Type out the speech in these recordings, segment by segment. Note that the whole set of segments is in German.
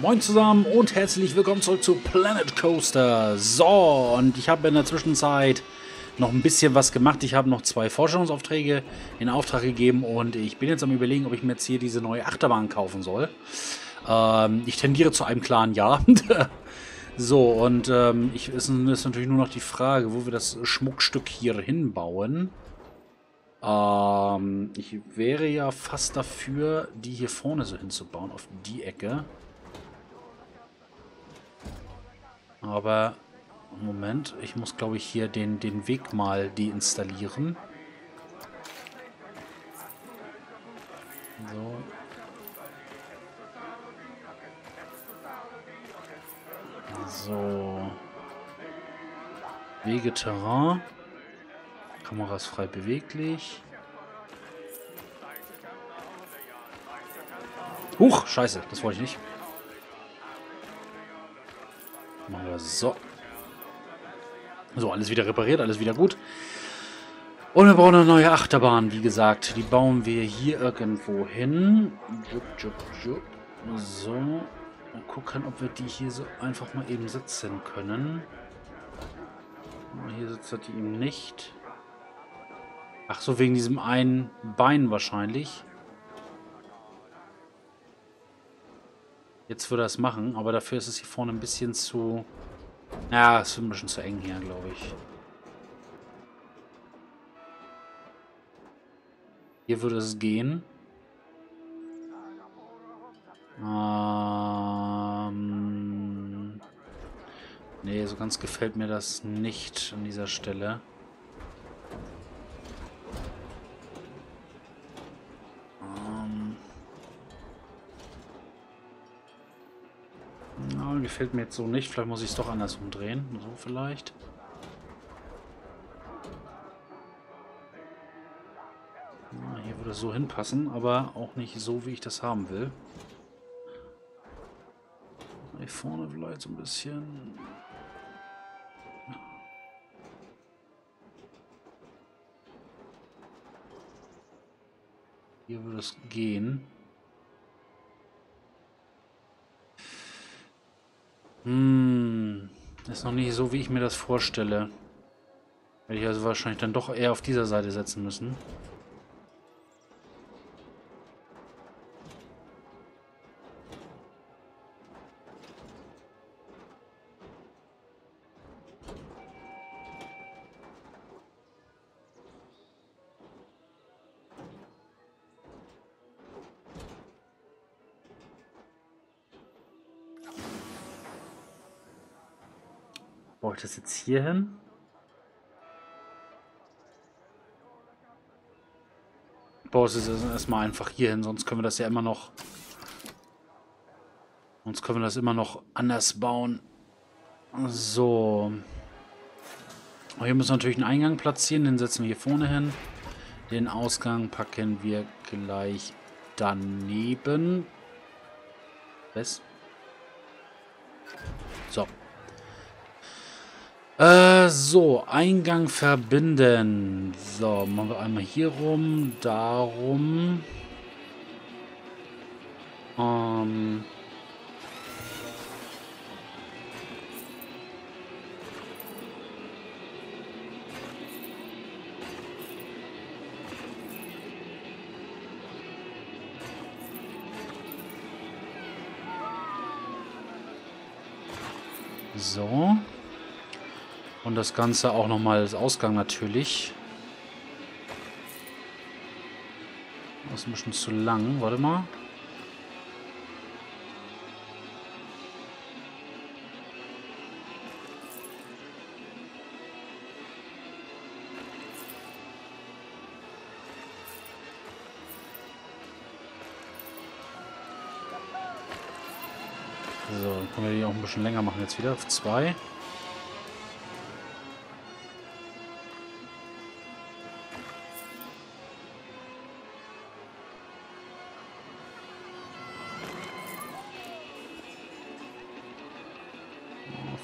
Moin zusammen und herzlich willkommen zurück zu Planet Coaster. So, und ich habe in der Zwischenzeit noch ein bisschen was gemacht. Ich habe noch 2 Forschungsaufträge in Auftrag gegeben und ich bin jetzt am Überlegen, ob ich mir jetzt hier diese neue Achterbahn kaufen soll. Ich tendiere zu einem klaren Ja. So, und ist natürlich nur noch die Frage, wo wir das Schmuckstück hier hinbauen. Ich wäre ja fast dafür, die hier vorne so hinzubauen, auf die Ecke. Aber, Moment, ich muss, glaube ich, hier den Weg mal deinstallieren. So. So. Wegeterrain. Kamera ist frei beweglich. Huch, scheiße, das wollte ich nicht. Machen wir das so. So, alles wieder repariert, alles wieder gut. Und wir brauchen eine neue Achterbahn, wie gesagt. Die bauen wir hier irgendwo hin. So. Mal gucken, ob wir die hier so einfach mal eben sitzen können. Hier sitzt die eben nicht. Ach so, wegen diesem einen Bein wahrscheinlich. Jetzt würde er es machen, aber dafür ist es hier vorne ein bisschen zu... Ja, es ist ein bisschen zu eng hier, glaube ich. Hier würde es gehen. Nee, so ganz gefällt mir das nicht an dieser Stelle. Gefällt mir jetzt so nicht. Vielleicht muss ich es doch anders umdrehen. So vielleicht. Na, hier würde es so hinpassen, aber auch nicht so, wie ich das haben will. Hier vorne vielleicht so ein bisschen. Hier würde es gehen. Ist noch nicht so, wie ich mir das vorstelle. Werde ich also wahrscheinlich dann doch eher auf dieser Seite setzen müssen. Brauche ich das jetzt hier hin? Boah, es ist erstmal einfach hier hin, sonst können wir das ja immer noch. Sonst können wir das immer noch anders bauen. So. Und hier müssen wir natürlich einen Eingang platzieren, den setzen wir hier vorne hin. Den Ausgang packen wir gleich daneben. Was? So. So, Eingang verbinden. So, machen wir einmal hier rum, darum. So. Und das Ganze auch nochmal als Ausgang natürlich. Das ist ein bisschen zu lang. Warte mal. So, dann können wir die auch ein bisschen länger machen jetzt wieder. Auf 2.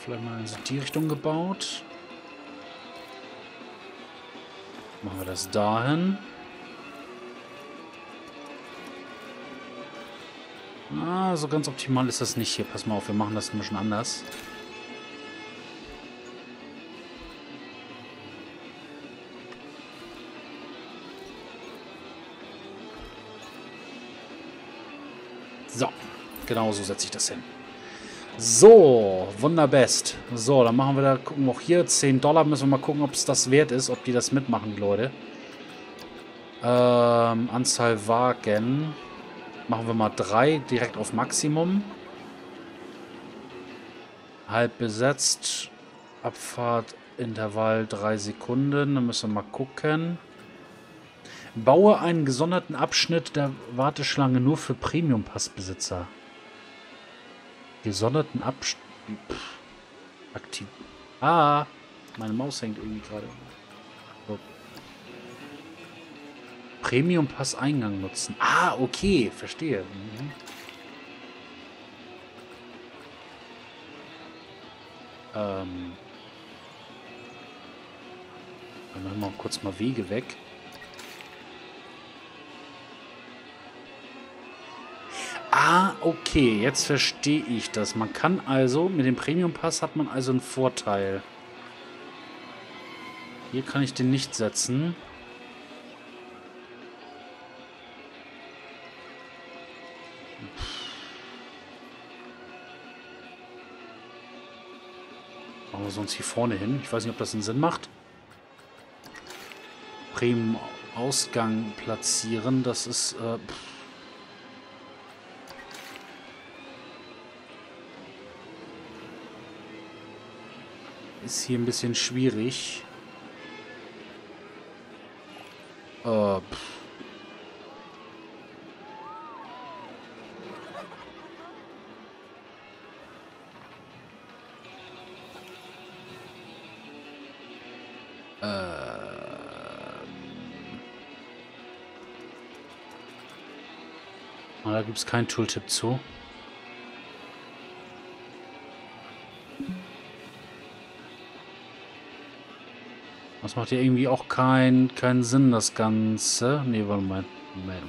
Vielleicht mal in die Richtung gebaut. Machen wir das dahin. Ah, so ganz optimal ist das nicht hier. Pass mal auf, wir machen das ein bisschen anders. So, genau so setze ich das hin. So, wunderbest. So, dann machen wir da, gucken wir auch hier, $10 müssen wir mal gucken, ob es das wert ist, ob die das mitmachen, Leute. Anzahl Wagen. Machen wir mal 3, direkt auf Maximum. Halb besetzt. Abfahrt, Intervall 3 Sekunden. Dann müssen wir mal gucken. Baue einen gesonderten Abschnitt der Warteschlange nur für Premium-Passbesitzer. Gesonderten Abschnitt. Aktiv. Ah, meine Maus hängt irgendwie gerade. So. Premium-Pass-Eingang nutzen. Ah, okay, verstehe. Mhm. Dann machen wir kurz mal Wege weg. Ah, okay, jetzt verstehe ich das. Man kann also, mit dem Premium-Pass hat man also einen Vorteil. Hier kann ich den nicht setzen. Machen wir sonst hier vorne hin. Ich weiß nicht, ob das einen Sinn macht. Premium-Ausgang platzieren, das ist... ist hier ein bisschen schwierig. Da gibt es keinen Tooltip zu. Das macht ja irgendwie auch keinen Sinn, das Ganze. Ne, warte mal. Moment.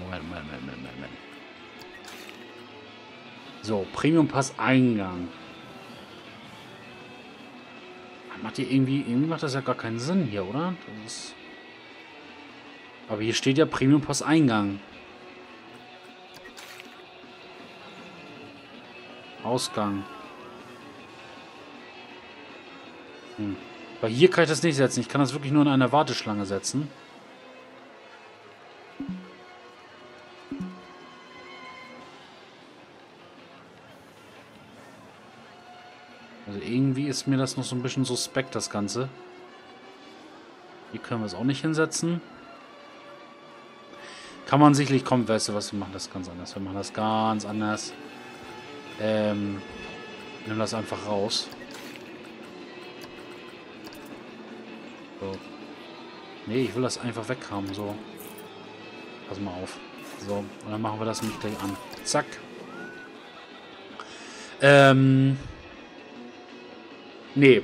So, Premium Pass Eingang. Das macht ja irgendwie macht das ja gar keinen Sinn hier, oder? Das ist aber hier steht ja Premium Pass Eingang. Ausgang. Hm. Weil hier kann ich das nicht setzen. Ich kann das wirklich nur in einer Warteschlange setzen. Also irgendwie ist mir das noch so ein bisschen suspekt, das Ganze. Hier können wir es auch nicht hinsetzen. Kann man sicherlich kommen. Weißt du was, wir machen das ganz anders. Wir machen das ganz anders. Nimm das einfach raus. So. Nee, ich will das einfach weg haben, so. Pass mal auf. So, und dann machen wir das nämlich gleich an. Zack. Nee.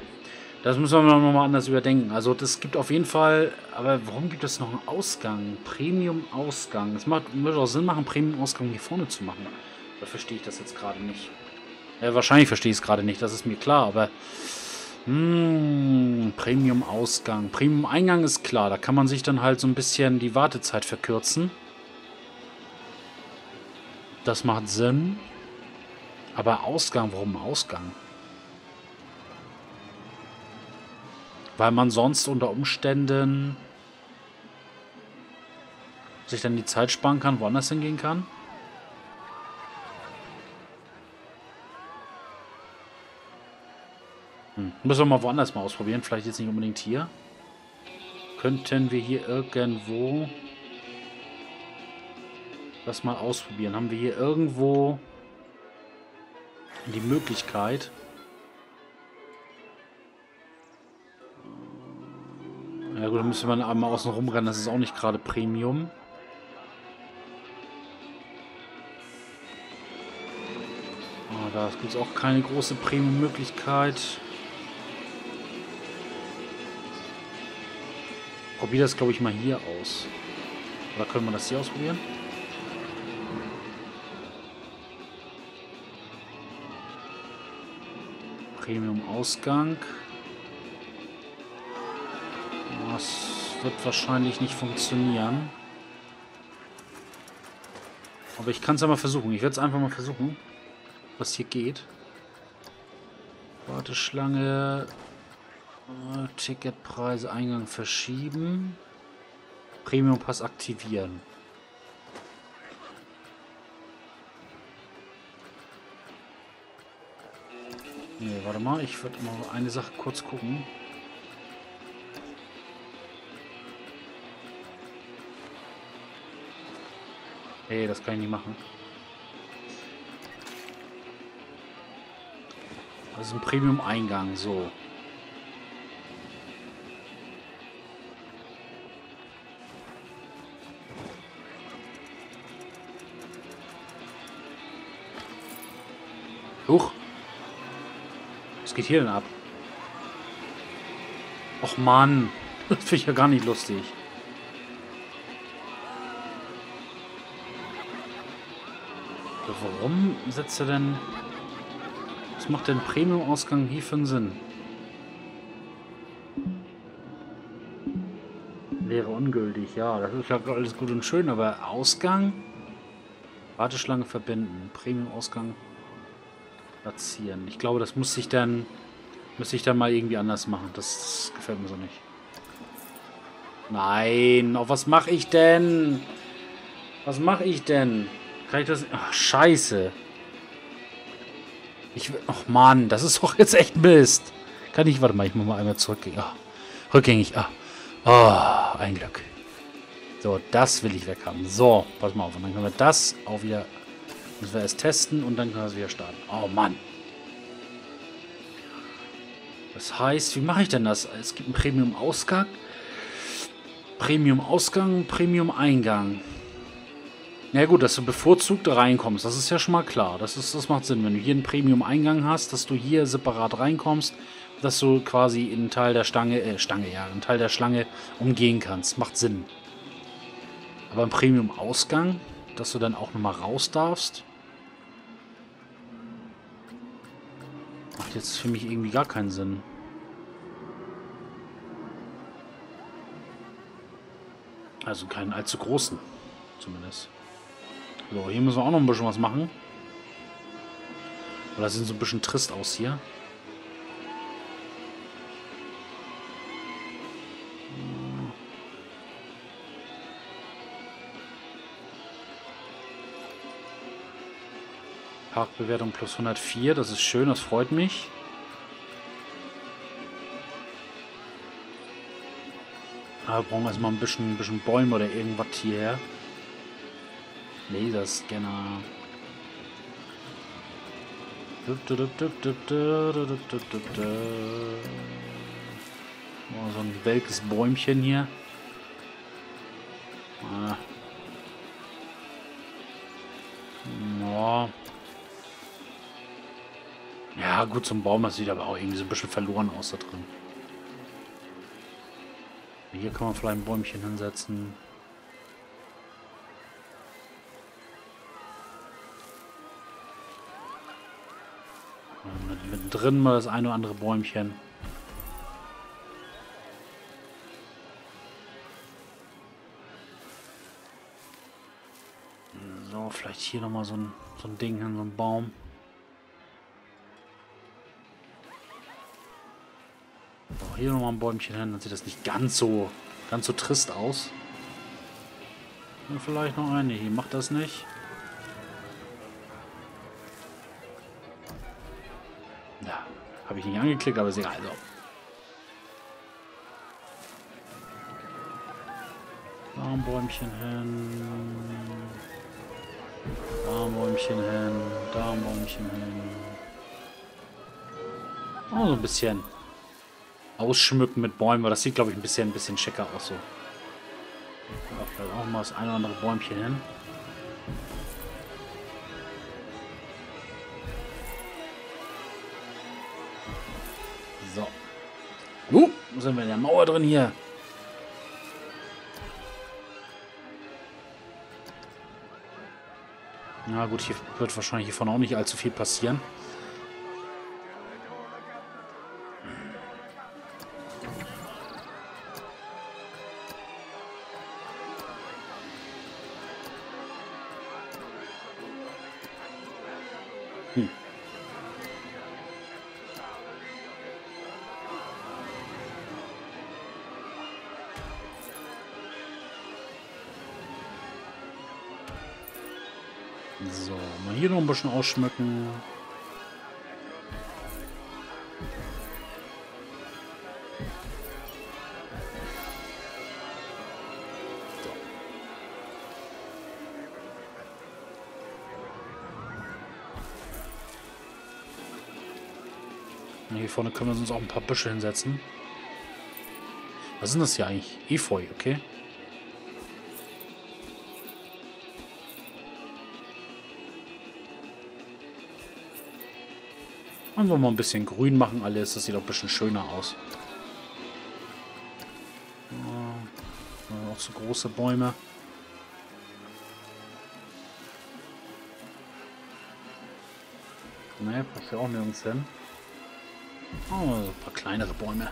Das müssen wir nochmal anders überdenken. Also, das gibt auf jeden Fall... Aber warum gibt es noch einen Ausgang? Premium-Ausgang. Das würde auch Sinn machen, Premium-Ausgang hier vorne zu machen. Da verstehe ich das jetzt gerade nicht. Wahrscheinlich verstehe ich es gerade nicht, das ist mir klar, aber... Premium-Ausgang. Premium-Eingang ist klar. Da kann man sich dann halt so ein bisschen die Wartezeit verkürzen. Das macht Sinn. Aber Ausgang, warum Ausgang? Weil man sonst unter Umständen sich dann die Zeit sparen kann, woanders hingehen kann. Müssen wir mal woanders mal ausprobieren. Vielleicht jetzt nicht unbedingt hier. Könnten wir hier irgendwo das mal ausprobieren? Haben wir hier irgendwo die Möglichkeit? Ja gut, dann müssen wir einmal außen rumrennen. Das ist auch nicht gerade Premium. Oh, da gibt es auch keine große Premium-Möglichkeit. Probier das, glaube ich, mal hier aus. Oder können wir das hier ausprobieren? Premium-Ausgang. Das wird wahrscheinlich nicht funktionieren. Aber ich kann es ja mal versuchen. Ich werde es einfach mal versuchen, was hier geht. Warteschlange, Ticketpreise, Eingang verschieben, Premium-Pass aktivieren. Nee, warte mal, ich würde mal eine Sache kurz gucken. Hey, das kann ich nicht machen. Das ist ein Premium-Eingang, so. Huch. Was geht hier denn ab? Och Mann, das finde ich ja gar nicht lustig. Warum setzt er denn... Was macht denn Premium-Ausgang hier für einen Sinn? Wäre ungültig, ja. Das ist ja alles gut und schön, aber Ausgang? Warteschlange verbinden, Premium-Ausgang... platzieren. Ich glaube, das müsste ich dann mal irgendwie anders machen. Das gefällt mir so nicht. Nein, auf was mache ich denn? Was mache ich denn? Kann ich das? Ach, scheiße. Ach Mann, das ist doch jetzt echt Mist. Kann ich, warte mal, ich muss mal einmal zurückgehen. Ah, rückgängig. Ah. Oh, ein Glück. So, das will ich weg haben. So, pass mal auf. Und dann können wir das auch wieder... Müssen wir erst testen und dann können wir es wieder starten. Oh Mann. Das heißt, wie mache ich denn das? Es gibt einen Premium-Ausgang. Premium-Ausgang, Premium-Eingang. Na gut, dass du bevorzugt reinkommst, das ist ja schon mal klar. Das macht Sinn, wenn du hier einen Premium-Eingang hast, dass du hier separat reinkommst, dass du quasi einen Teil der Stange, einen Teil der Schlange umgehen kannst. Macht Sinn. Aber ein Premium-Ausgang, dass du dann auch nochmal raus darfst. Macht jetzt für mich irgendwie gar keinen Sinn. Also keinen allzu großen, zumindest. So, hier müssen wir auch noch ein bisschen was machen. Aber das sieht so ein bisschen trist aus hier. Parkbewertung plus 104, das ist schön, das freut mich. Aber wir brauchen erstmal ein bisschen Bäume oder irgendwas hierher. Laserscanner. Oh, so ein welkes Bäumchen hier. Ah. Ja. Ja, gut, zum Baum, das sieht aber auch irgendwie so ein bisschen verloren aus da drin. Hier kann man vielleicht ein Bäumchen hinsetzen. Mittendrin mal das ein oder andere Bäumchen. So, vielleicht hier nochmal so ein Ding hin, so ein Baum. Hier nochmal ein Bäumchen hin, dann sieht das nicht ganz so trist aus. Ja, vielleicht noch eine hier, macht das nicht. Ja, habe ich nicht angeklickt, aber ist egal. Also. Da ein Bäumchen hin. Da ein Bäumchen hin. Da ein Bäumchen hin. Oh, so ein bisschen ausschmücken mit Bäumen, weil das sieht, glaube ich, ein bisschen schicker aus so. Ja, vielleicht auch mal das ein oder andere Bäumchen hin. So. Sind wir in der Mauer drin hier? Na gut, hier wird wahrscheinlich hiervon auch nicht allzu viel passieren. So, mal hier noch ein bisschen ausschmücken. Hier vorne können wir uns auch ein paar Büsche hinsetzen. Was sind das hier eigentlich? Efeu, okay. Einfach mal ein bisschen grün machen alles. Das sieht auch ein bisschen schöner aus. Auch so große Bäume. Ne, passt ja auch nirgends hin. Oh, so ein paar kleinere Bäume.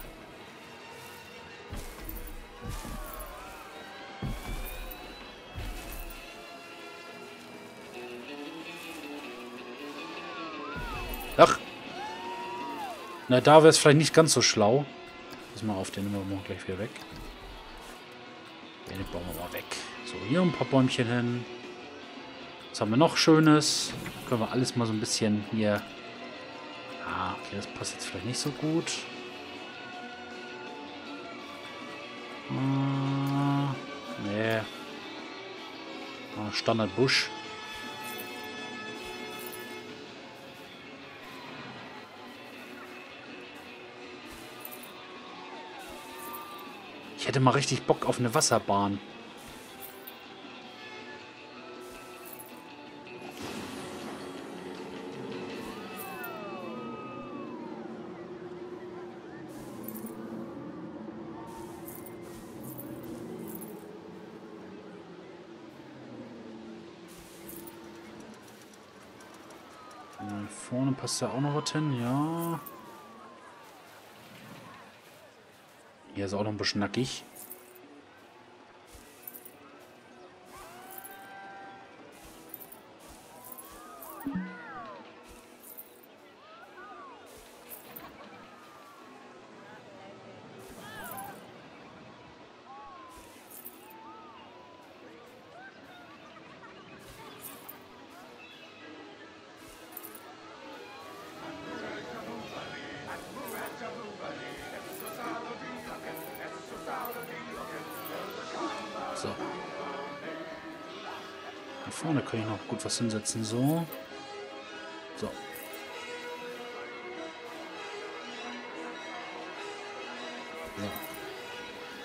Ach. Na, da wäre es vielleicht nicht ganz so schlau. Lass mal auf, den nehmen wir mal gleich wieder weg. Den bauen wir mal weg. So, hier ein paar Bäumchen hin. Was haben wir noch Schönes? Können wir alles mal so ein bisschen hier... Ah, okay, das passt jetzt vielleicht nicht so gut. Nee. Standard Busch. Ich hätte mal richtig Bock auf eine Wasserbahn. Vorne passt ja auch noch was hin, ja. Hier ist auch noch ein bisschen nackig. So. Da vorne kann ich noch gut was hinsetzen. So. So.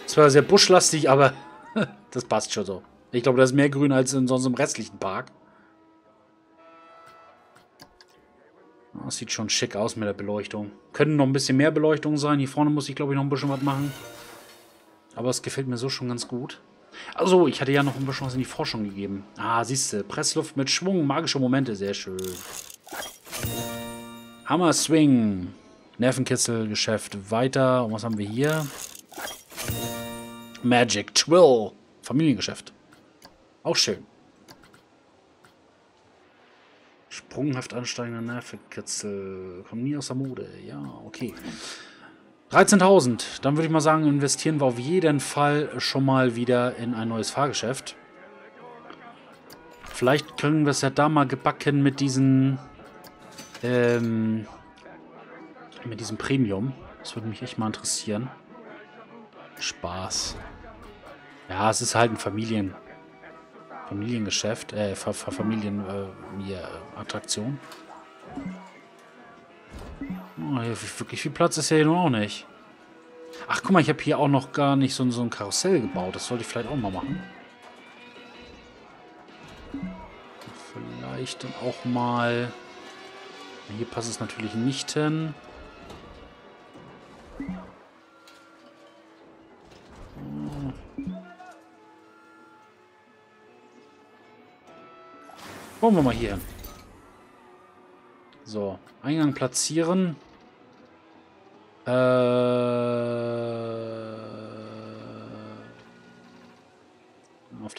Zwar sehr buschlastig, aber das passt schon so. Ich glaube, das ist mehr grün als in sonst im restlichen Park. Das sieht schon schick aus mit der Beleuchtung. Können noch ein bisschen mehr Beleuchtung sein. Hier vorne muss ich, glaube ich, noch ein bisschen was machen. Aber es gefällt mir so schon ganz gut. Also, ich hatte ja noch ein bisschen was in die Forschung gegeben. Ah, siehst du, Pressluft mit Schwung, magische Momente, sehr schön. Hammer Swing, Nervenkitzelgeschäft weiter. Und was haben wir hier? Magic Twill, Familiengeschäft, auch schön. Sprunghaft ansteigender Nervenkitzel, kommt nie aus der Mode, ja, okay. 13.000, dann würde ich mal sagen, investieren wir auf jeden Fall schon mal wieder in ein neues Fahrgeschäft. Vielleicht können wir es ja da mal gebacken mit diesem Premium. Das würde mich echt mal interessieren. Spaß. Ja, es ist halt ein Familiengeschäft, Familienattraktion. Oh, hier wirklich viel Platz ist ja hier noch nicht. Ach, guck mal, ich habe hier auch noch gar nicht so ein Karussell gebaut. Das sollte ich vielleicht auch mal machen. Vielleicht dann auch mal... Hier passt es natürlich nicht hin. Wollen wir mal hier hin. So, Eingang platzieren. Auf der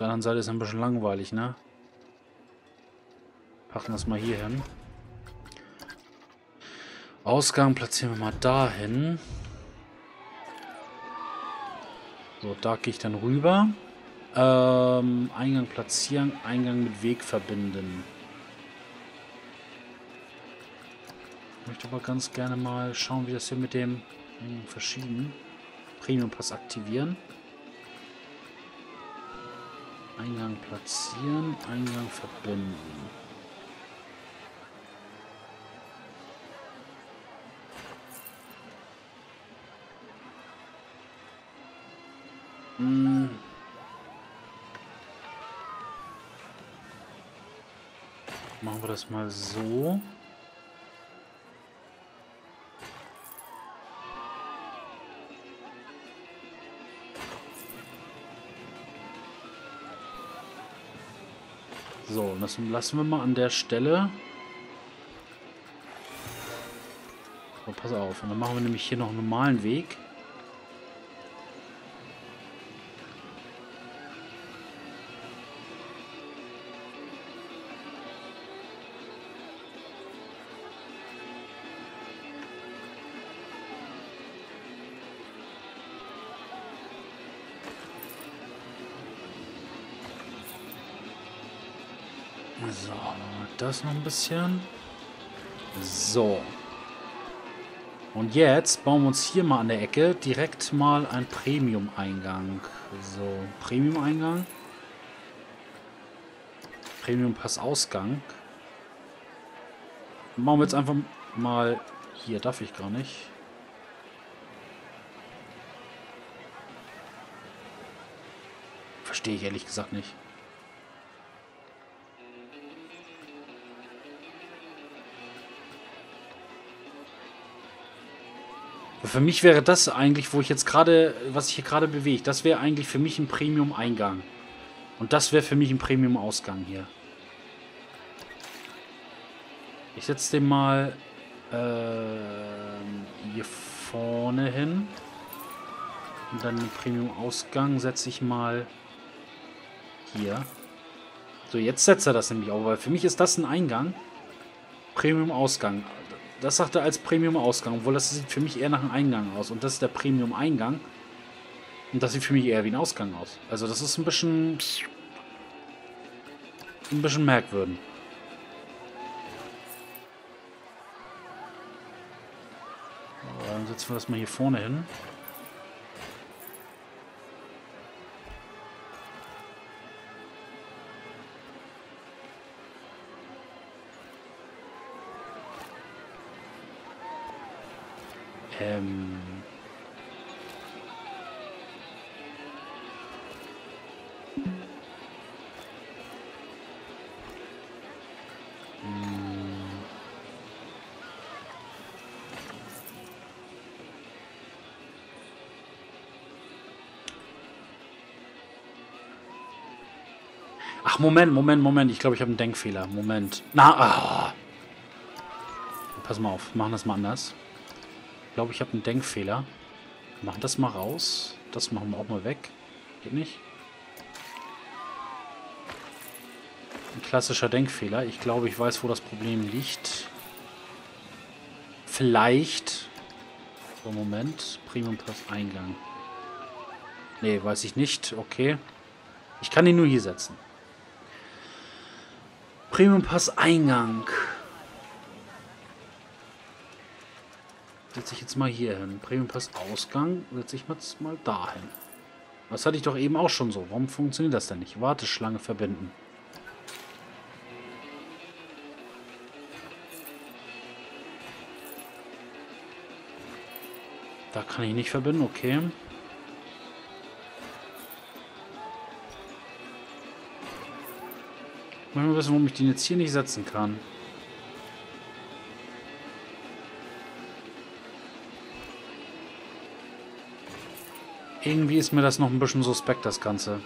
anderen Seite ist es ein bisschen langweilig, ne? Packen wir es mal hier hin. Ausgang platzieren wir mal dahin. So, da gehe ich dann rüber. Eingang platzieren, Eingang mit Weg verbinden. Ich möchte aber ganz gerne mal schauen, wie das hier mit dem verschieben. Premium Pass aktivieren. Eingang platzieren, Eingang verbinden. Machen wir das mal so. So, und das lassen wir mal an der Stelle. So, pass auf. Und dann machen wir nämlich hier noch einen normalen Weg. So, das noch ein bisschen. So. Und jetzt bauen wir uns hier mal an der Ecke direkt mal einen Premium-Eingang. So, Premium-Eingang. Premium-Pass-Ausgang. Machen wir jetzt einfach mal... Hier darf ich gar nicht. Verstehe ich ehrlich gesagt nicht. Für mich wäre das eigentlich, wo ich jetzt gerade, was ich hier gerade bewege, das wäre eigentlich für mich ein Premium-Eingang. Und das wäre für mich ein Premium-Ausgang hier. Ich setze den mal hier vorne hin. Und dann den Premium-Ausgang setze ich mal hier. So, jetzt setzt er das nämlich auch, weil für mich ist das ein Eingang. Premium-Ausgang. Das sagt er als Premium-Ausgang, obwohl das sieht für mich eher nach einem Eingang aus. Und das ist der Premium-Eingang. Und das sieht für mich eher wie ein Ausgang aus. Also das ist ein bisschen merkwürdig. So, dann setzen wir das mal hier vorne hin. Ach, Moment. Ich glaube, ich habe einen Denkfehler. Moment. Na, oh. Pass mal auf. Wir machen das mal anders. Ich glaube, ich habe einen Denkfehler. Wir machen das mal raus. Das machen wir auch mal weg. Geht nicht. Ein klassischer Denkfehler. Ich glaube, ich weiß, wo das Problem liegt. Vielleicht. So, Moment. Premium Pass Eingang. Nee, weiß ich nicht. Okay. Ich kann ihn nur hier setzen. Premium Pass Eingang. Setze ich jetzt mal hier hin. Premium Pass Ausgang setze ich jetzt mal dahin. Das hatte ich doch eben auch schon so. Warum funktioniert das denn nicht? Warteschlange verbinden. Da kann ich nicht verbinden, okay. Ich möchte mal wissen, warum ich den jetzt hier nicht setzen kann. Irgendwie ist mir das noch ein bisschen suspekt, das Ganze.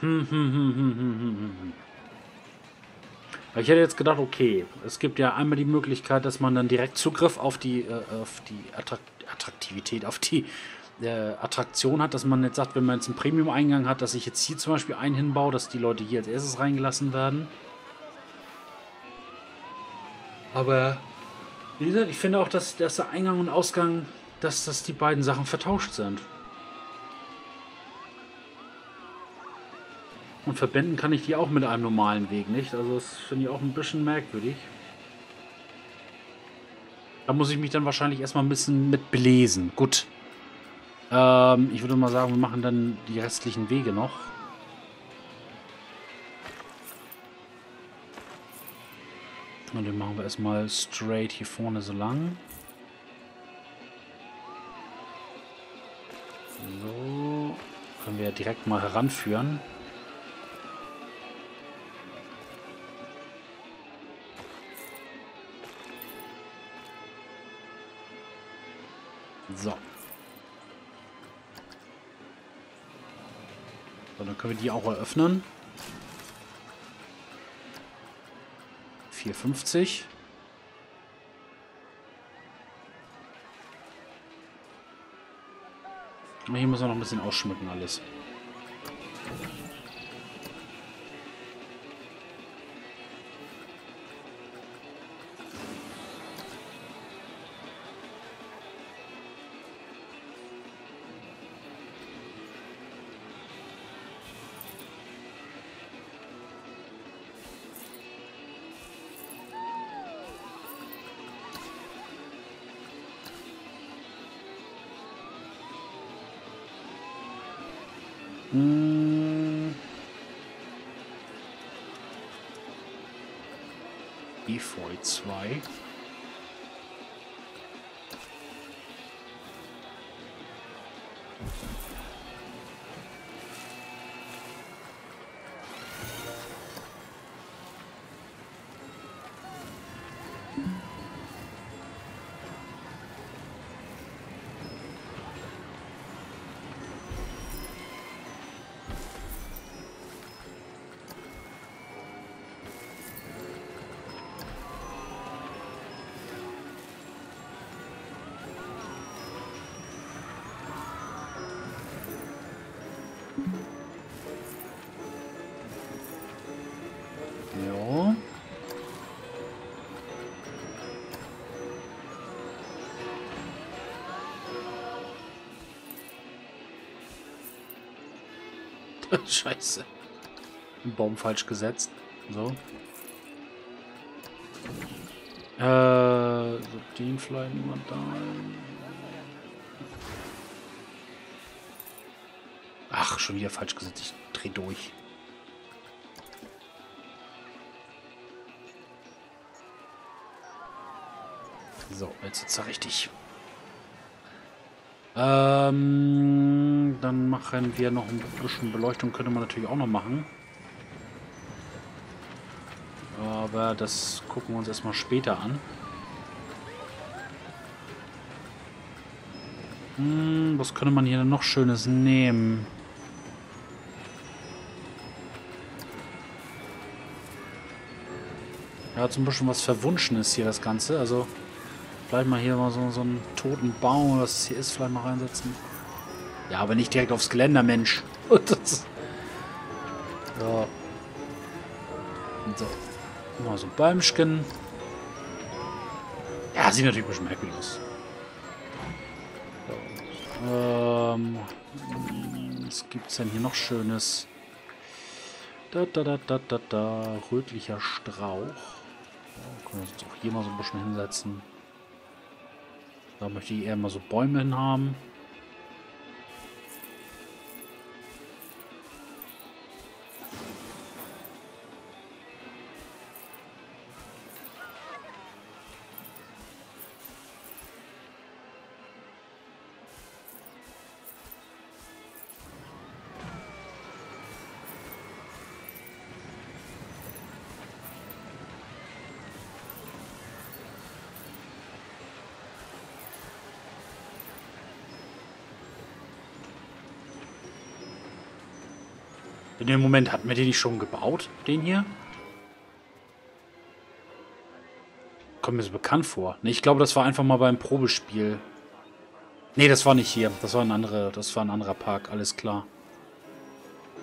Ich hätte jetzt gedacht, okay, es gibt ja einmal die Möglichkeit, dass man dann direkt Zugriff auf die Attraktivität, auf die Attraktion hat, dass man jetzt sagt, wenn man jetzt einen Premium-Eingang hat, dass ich jetzt hier zum Beispiel einen hinbaue, dass die Leute hier als erstes reingelassen werden. Aber wie gesagt, ich finde auch, dass der Eingang und Ausgang, dass die beiden Sachen vertauscht sind. Und verbinden kann ich die auch mit einem normalen Weg nicht. Also das finde ich auch ein bisschen merkwürdig. Da muss ich mich dann wahrscheinlich erstmal ein bisschen mit belesen. Gut. Ich würde mal sagen, wir machen dann die restlichen Wege noch. Und den machen wir erstmal straight hier vorne so lang. So. Können wir direkt mal heranführen. So. So, dann können wir die auch eröffnen. 4,50. Und hier müssen wir noch ein bisschen ausschmücken alles. Efeu 2. Scheiße. Den Baum falsch gesetzt. So. Den vielleicht niemand da. Ach, schon wieder falsch gesetzt. Ich dreh durch. So, jetzt sitzt er richtig. Dann machen wir noch ein bisschen Beleuchtung, könnte man natürlich auch noch machen. Aber das gucken wir uns erstmal später an. Was könnte man hier denn noch Schönes nehmen? Ja, so ein bisschen was Verwunschenes hier das Ganze. Also vielleicht mal hier mal so einen toten Baum, was es hier ist, vielleicht mal reinsetzen. Ja, aber nicht direkt aufs Geländer, Mensch. Ja. So. Mal so ein Bäumchen. Ja, sieht natürlich ein bisschen merkwürdig aus. So. Was gibt's denn hier noch Schönes? Rötlicher Strauch. Ja, können wir uns auch hier mal so ein bisschen hinsetzen. Da möchte ich eher mal so Bäume hin haben. In dem Moment hatten wir den nicht schon gebaut, den hier? Kommt mir so bekannt vor. Ne, ich glaube, das war einfach mal beim Probespiel. Ne, das war nicht hier. Das war ein anderer Park, alles klar.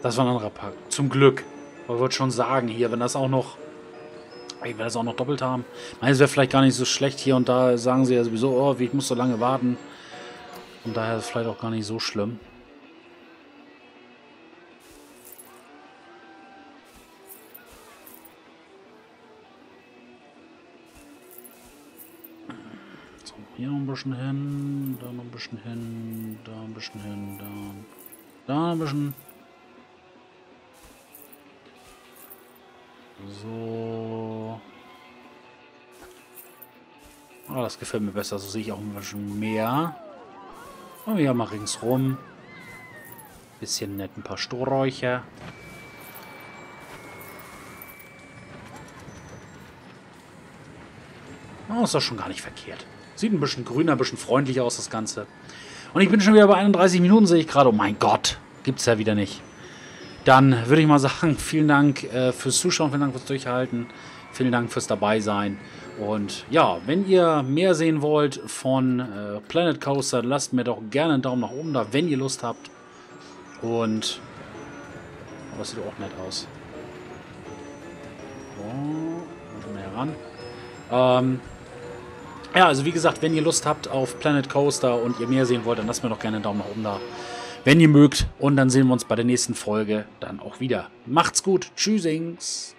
Das war ein anderer Park. Zum Glück. Aber ich wollte schon sagen, hier, wenn das auch noch doppelt haben. Nein, es wäre vielleicht gar nicht so schlecht hier und da sagen sie ja sowieso, oh, ich muss so lange warten. Und daher ist es vielleicht auch gar nicht so schlimm. So, hier noch ein bisschen hin, da noch ein bisschen hin, da ein bisschen hin, da ein bisschen. So. Ah, das gefällt mir besser. So sehe ich auch ein bisschen mehr. Und wir haben mal ringsrum. Bisschen nett, ein paar Strohräucher. Oh, ist das schon gar nicht verkehrt. Sieht ein bisschen grüner, ein bisschen freundlicher aus, das Ganze. Und ich bin schon wieder bei 31 Minuten, sehe ich gerade. Oh mein Gott, gibt's ja wieder nicht. Dann würde ich mal sagen, vielen Dank fürs Zuschauen, vielen Dank fürs Durchhalten, vielen Dank fürs Dabeisein. Und ja, wenn ihr mehr sehen wollt von Planet Coaster, lasst mir doch gerne einen Daumen nach oben da, wenn ihr Lust habt. Und... Oh, das sieht auch nett aus. So, mal heran. Ja, also wie gesagt, wenn ihr Lust habt auf Planet Coaster und ihr mehr sehen wollt, dann lasst mir doch gerne einen Daumen nach oben da. Wenn ihr mögt. Und dann sehen wir uns bei der nächsten Folge dann auch wieder. Macht's gut. Tschüssings.